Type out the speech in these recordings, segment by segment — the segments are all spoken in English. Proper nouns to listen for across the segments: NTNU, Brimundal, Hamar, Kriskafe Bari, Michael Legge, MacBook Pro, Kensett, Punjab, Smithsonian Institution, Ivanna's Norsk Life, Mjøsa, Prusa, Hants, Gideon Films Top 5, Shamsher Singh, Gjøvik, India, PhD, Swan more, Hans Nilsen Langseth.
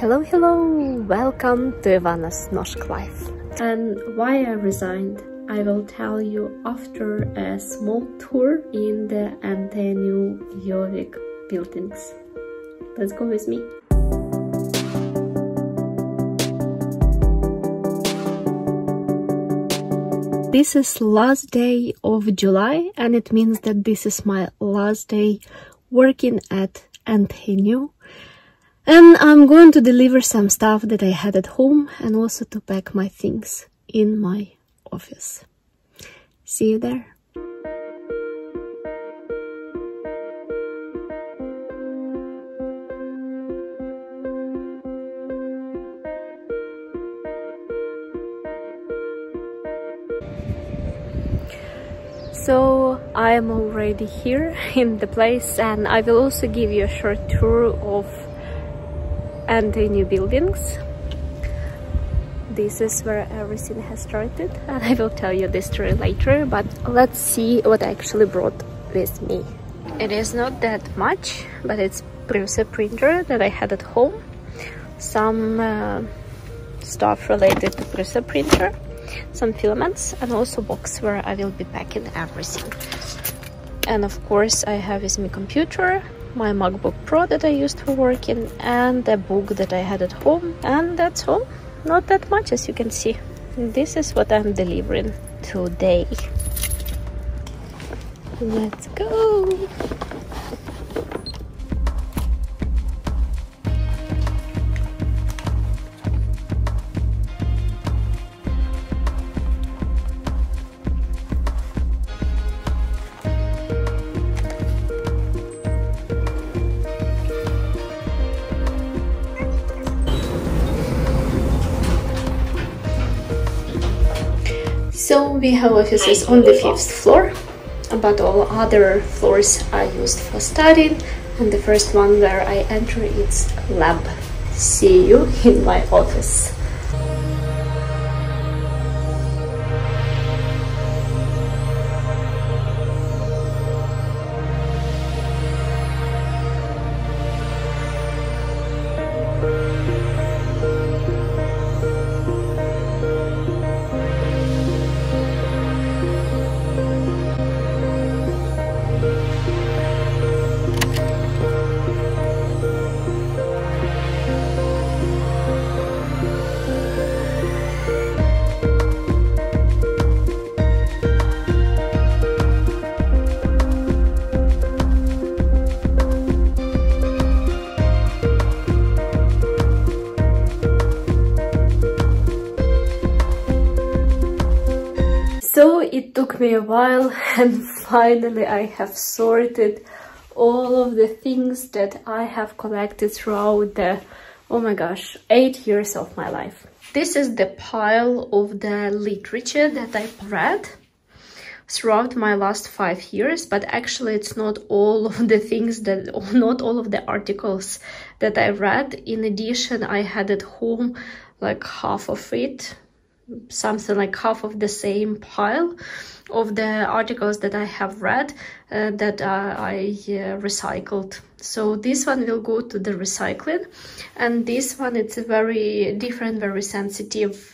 Hello, hello! Welcome to Ivana's Norsk Life. And why I resigned, I will tell you after a small tour in the NTNU Gjøvik buildings. Let's go with me. This is last day of July, and it means that this is my last day working at NTNU. And I'm going to deliver some stuff that I had at home and also to pack my things in my office. See you there. So I am already here in the place, and I will also give you a short tour of NTNU buildings. This is where everything has started, and I will tell you this story later, but let's see what I actually brought with me. It is not that much, but it's Prusa printer that I had at home, some stuff related to Prusa printer, some filaments, and also box where I will be packing everything. And of course I have with me computer, my MacBook Pro that I used for working, and a book that I had at home, and that's all. Not that much, as you can see. This is what I'm delivering today. Let's go! So we have offices on the 5th floor, but all other floors are used for studying, and the first one where I enter is lab. See you in my office. So it took me a while, and finally I have sorted all of the things that I have collected throughout the, oh my gosh, 8 years of my life. This is the pile of the literature that I've read throughout my last 5 years, but actually it's not all of the things that, not all of the articles that I read. In addition, I had at home like half of it. Something like half of the same pile of the articles that I have read that I recycled. So this one will go to the recycling, and this one, it's a very different, very sensitive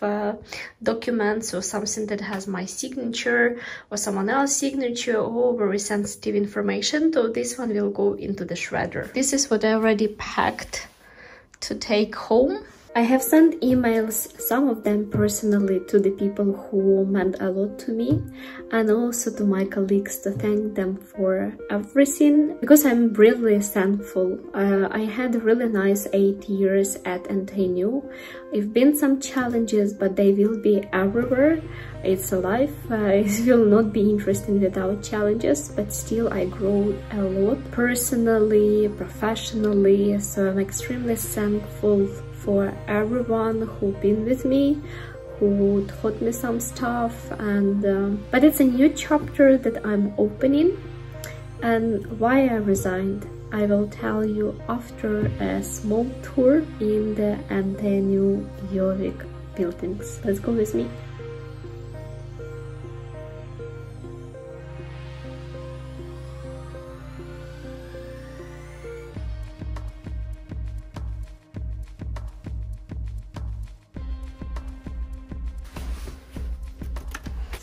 documents or something that has my signature or someone else's signature or very sensitive information. So this one will go into the shredder. This is what I already packed to take home. I have sent emails, some of them personally, to the people who meant a lot to me, and also to my colleagues to thank them for everything, because I'm really thankful. I had really nice 8 years at NTNU. It's been some challenges, but they will be everywhere. It's a life. It will not be interesting without challenges, but still I grow a lot personally, professionally, so I'm extremely thankful for everyone who's been with me, who taught me some stuff, and but it's a new chapter that I'm opening. And why I resigned, I will tell you after a small tour in the NTNU Gjøvik buildings. Let's go with me.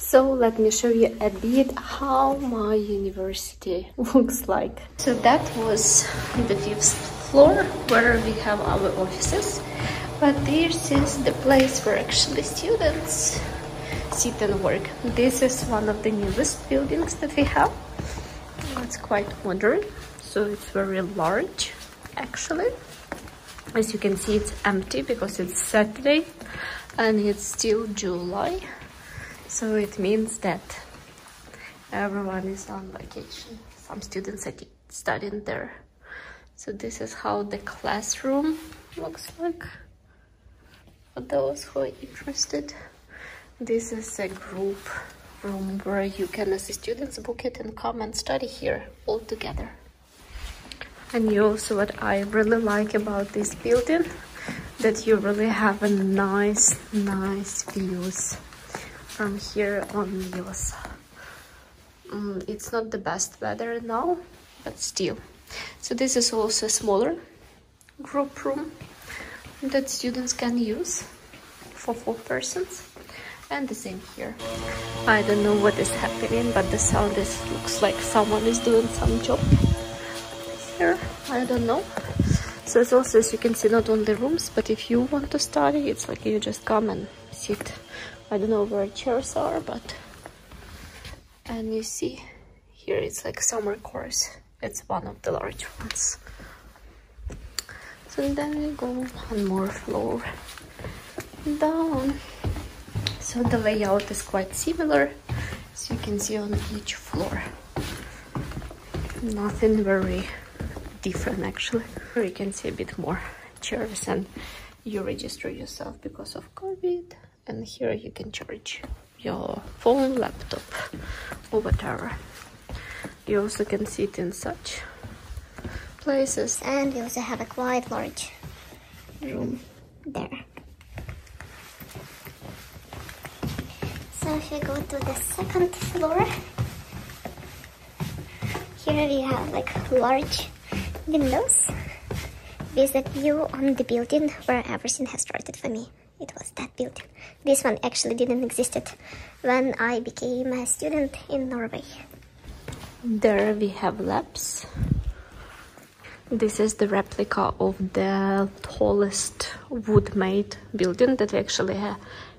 So let me show you a bit how my university looks like. So that was the 5th floor where we have our offices, but this is the place where actually students sit and work. This is one of the newest buildings that we have. It's quite modern, so it's very large actually. As you can see, it's empty because it's Saturday and it's still July. So it means that everyone is on vacation. Some students are studying there. So this is how the classroom looks like for those who are interested. This is a group room where you can, as students, book it and come and study here all together. And you also, what I really like about this building, that you really have a nice views from here on Mjøsa. It's not the best weather now, but still. So this is also a smaller group room that students can use for 4 persons, and the same here. I don't know what is happening, but the sound is, looks like someone is doing some job here, I don't know. So it's also, as you can see, not only rooms, but if you want to study, it's like you just come and sit. I don't know where chairs are, but... And you see, here it's like summer course. It's one of the large ones. So then we go one more floor down. So the layout is quite similar, as you can see on each floor. Nothing very different actually. Here you can see a bit more chairs, and you register yourself because of COVID. And here you can charge your phone, laptop, or whatever. You also can sit in such places. And we also have a quite large room there. So if you go to the 2nd floor, here we have like large windows with a view on the building where everything has started for me. It was that building. This one actually didn't exist when I became a student in Norway. There we have labs. This is the replica of the tallest wood-made building that we actually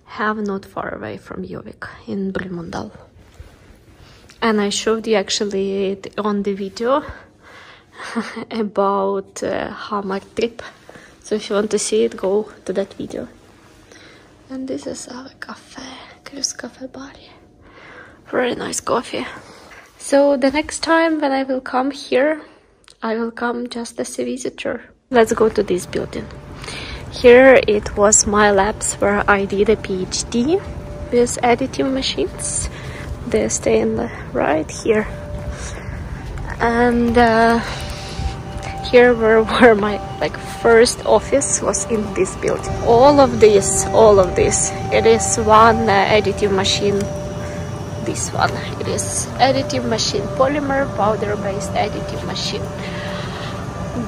have not far away from Gjøvik in Brimundal. And I showed you actually on the video about Hamar trip. So if you want to see it, go to that video. And this is our cafe, Kriskafe Bari. Very nice coffee. So the next time when I will come here, I will come just as a visitor. Let's go to this building. Here it was my labs where I did a PhD with editing machines. They stay in the right here. And here were my like first office was in this building. All of this, it is one additive machine. This one, it is additive machine, polymer powder based additive machine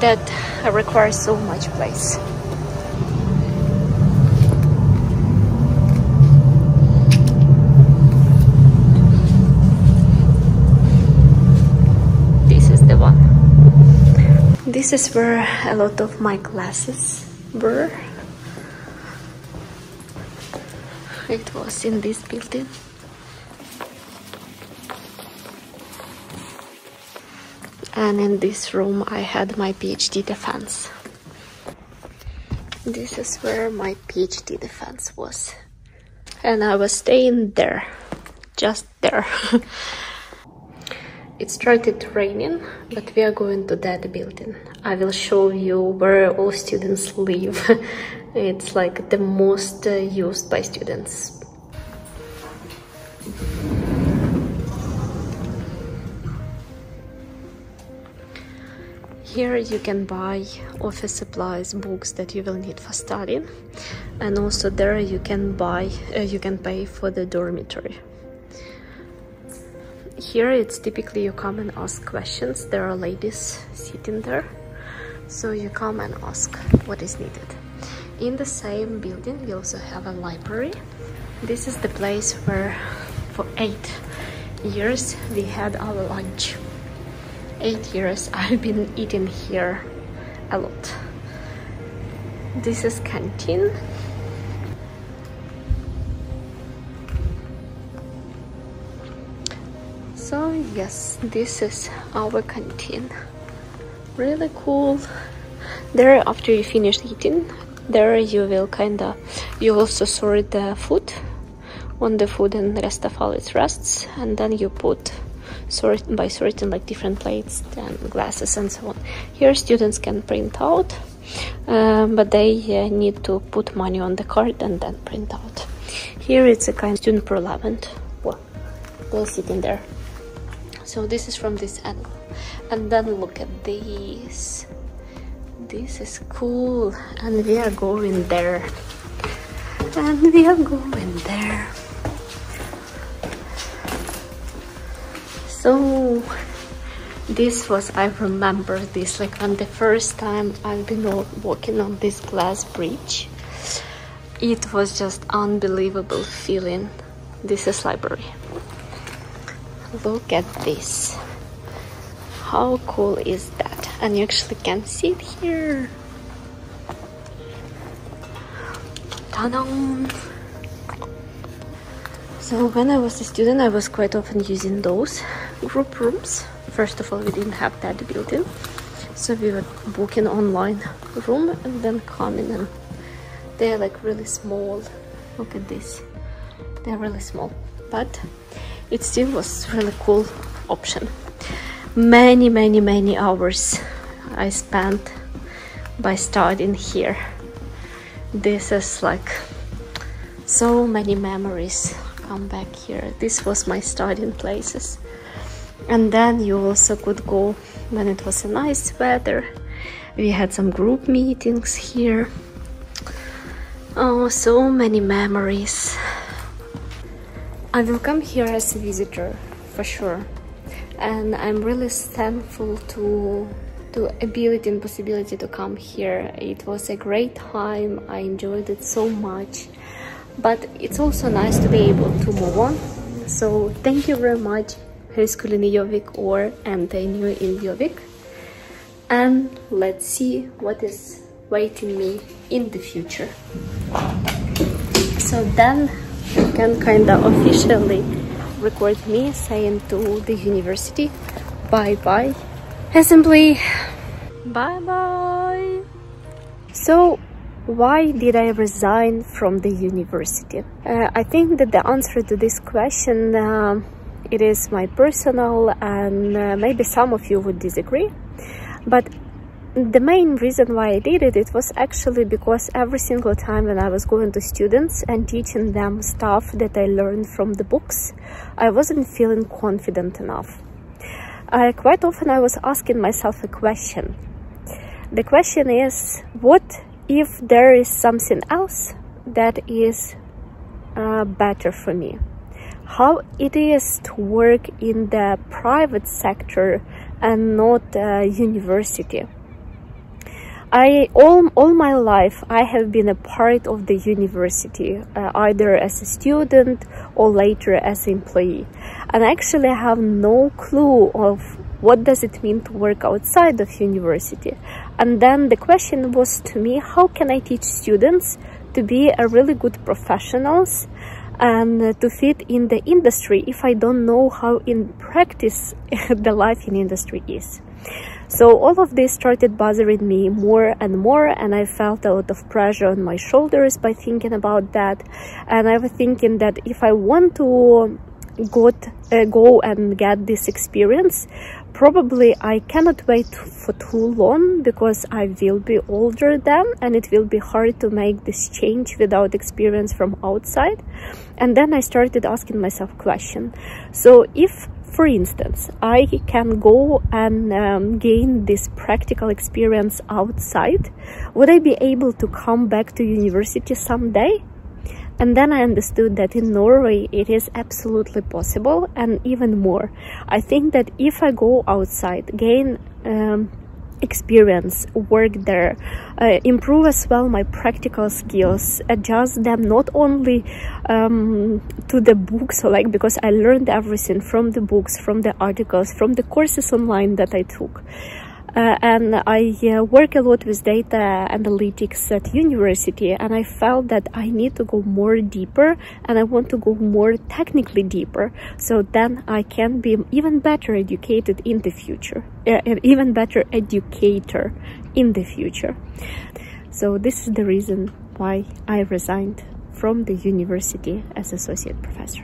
that requires so much place. This is where a lot of my classes were. It was in this building. And in this room I had my PhD defense. This is where my PhD defense was. And I was staying there. Just there. It started raining, but we are going to that building. I will show you where all students live. It's like the most used by students. Here you can buy office supplies, books that you will need for studying. And also there you can pay for the dormitory. Here it's typically you come and ask questions. There are ladies sitting there, so you come and ask what is needed. In the same building we also have a library. This is the place where for 8 years we had our lunch. 8 years I've been eating here a lot. This is canteen. So yes, this is our canteen. Really cool. There, after you finish eating, there you will kinda, you also sort the food, on the food and the rest of all its rests, and then you put sort by sorting like different plates and glasses and so on. Here students can print out, but they need to put money on the card and then print out. Here it's a kind of student parliament. Well, they'll sit in there. So this is from this angle, and then look at this. This is cool, and we are going there, and we are going there. So this was, I remember this like on the first time I've been walking on this glass bridge. It was just unbelievable feeling. This is library. Look at this. How cool is that? And you actually can sit here. Ta-da! So when I was a student, I was quite often using those group rooms. First of all, we didn't have that building, so we were booking online room and then coming in. They're like really small. Look at this. They're really small, but it still was a really cool option. Many hours I spent by studying here. This is like so many memories come back here. This was my studying places. And then you also could go when it was a nice weather. We had some group meetings here. Oh, so many memories. I will come here as a visitor, for sure, and I'm really thankful to ability and possibility to come here. It was a great time, I enjoyed it so much, but it's also nice to be able to move on. So thank you very much, Høgskolen I Gjøvik or NTNU in Gjøvik, and let's see what is waiting me in the future. So then you can kind of officially record me saying to the university, bye-bye, assembly, bye-bye. So why did I resign from the university? I think that the answer to this question, it is my personal, and maybe some of you would disagree, but the main reason why I did it, it was actually because every single time when I was going to students and teaching them stuff that I learned from the books, I wasn't feeling confident enough. Quite often I was asking myself a question. The question is, what if there is something else that is better for me? How it is to work in the private sector and not university? All my life I have been a part of the university, either as a student or later as an employee, and actually I have no clue of what does it mean to work outside of university. And then the question was to me, how can I teach students to be a really good professionals and to fit in the industry if I don't know how in practice the life in industry is? So all of this started bothering me more and more, and I felt a lot of pressure on my shoulders by thinking about that. And I was thinking that if I want to go and get this experience, probably I cannot wait for too long, because I will be older then, and it will be hard to make this change without experience from outside. And then I started asking myself question. So if, for instance, I can go and gain this practical experience outside, would I be able to come back to university someday? And then I understood that in Norway it is absolutely possible, and even more. I think that if I go outside, gain experience, work there, improve as well my practical skills, adjust them not only to the books, like, because I learned everything from the books, from the articles, from the courses online that I took. And I work a lot with data analytics at university, and I felt that I need to go more deeper, and I want to go more technically deeper, so then I can be even better educated in the future, an even better educator in the future. So this is the reason why I resigned from the university as associate professor.